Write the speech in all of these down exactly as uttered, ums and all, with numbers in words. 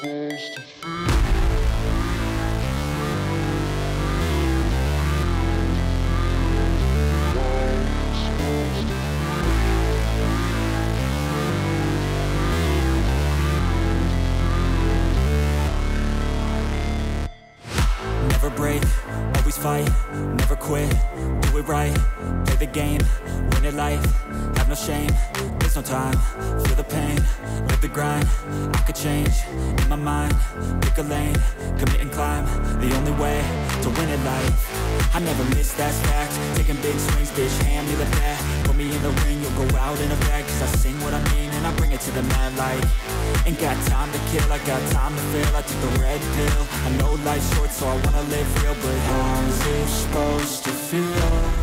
supposed to feel. Never break, always fight, never quit, do it right, play the game, win it life, have no shame, there's no time, feel the pain, live the grind, I could change, in my mind, pick a lane, commit and climb, the only way to win it life, I never miss, that's fact, taking big swings, bitch, hand me the bat, put me in the ring, you'll go out in a bag, cause I sing what I mean and I bring it to the mad light. Ain't got time to kill, I got time to feel. I took the red pill, I know life's short, so I wanna live real. But how's it supposed to feel?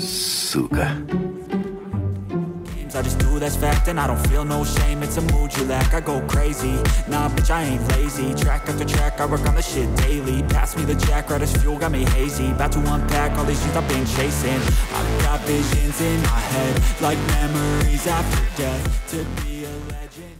Suka. I just do that's fact and I don't feel no shame. It's a mood you lack, I go crazy. Nah, bitch, I ain't lazy. Track after track, I work on the shit daily. Pass me the jack, right as fuel, got me hazy. About to unpack all these things I've been chasing. I've got visions in my head, like memories after death. To be a legend.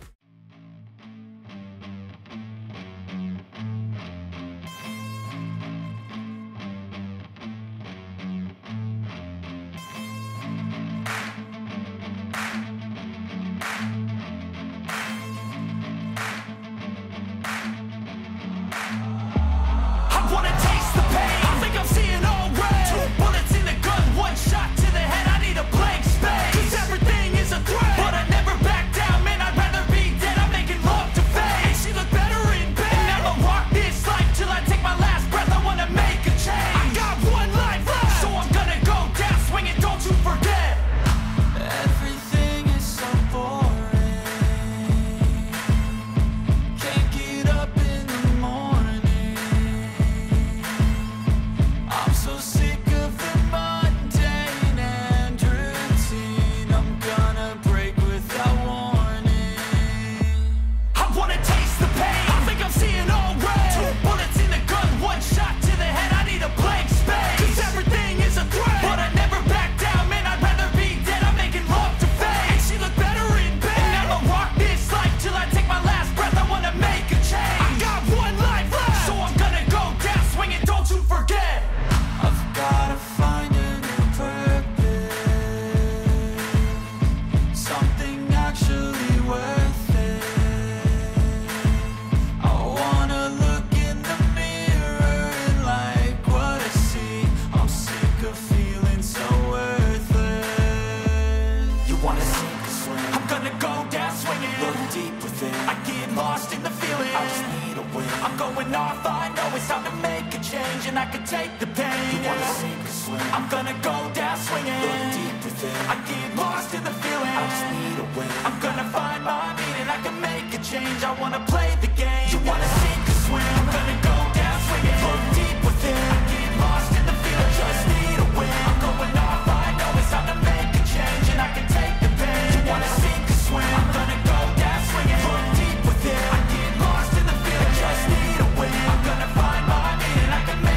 I could take the pain. You wanna sink or swim? I'm gonna go down swinging. Look deep within. I get lost in the feeling. I just need a win. I'm gonna find my meaning. I can make a change. I wanna play the game. You wanna sink or swim? I'm gonna go down swinging. Look deep within. I get lost in the feeling. I just need a win. I'm going off. I know it's time to make a change, and I can take the pain. You wanna sink or swim? I'm gonna go down swinging. Look deep within. I get lost in the feeling. I just need a win. I'm gonna find my meaning. I can make.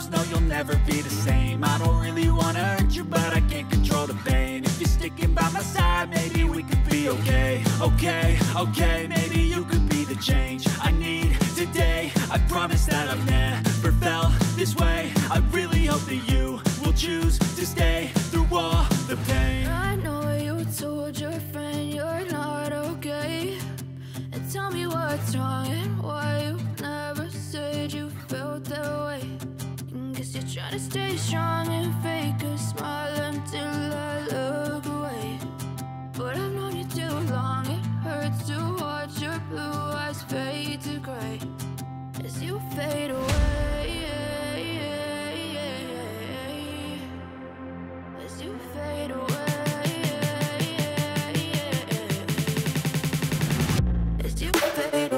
no, you'll never be the same. I don't really wanna hurt you, but I can't control the pain. If you're sticking by my side, maybe we could be okay. Okay, okay, maybe you could be the change I need today. I promise that I've never felt this way. I really hope that you will choose to stay through all the pain. I know you told your friend you're not okay, and tell me what's wrong and why you never said you felt that way. You're trying to stay strong and fake a smile until I look away. But I've known you too long, it hurts to watch your blue eyes fade to gray as you fade away, as you fade away, as you fade away.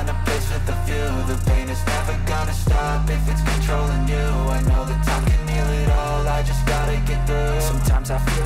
a place with a view. The pain is never gonna stop if it's controlling you. I know that time can heal it all, I just gotta get through. Sometimes I feel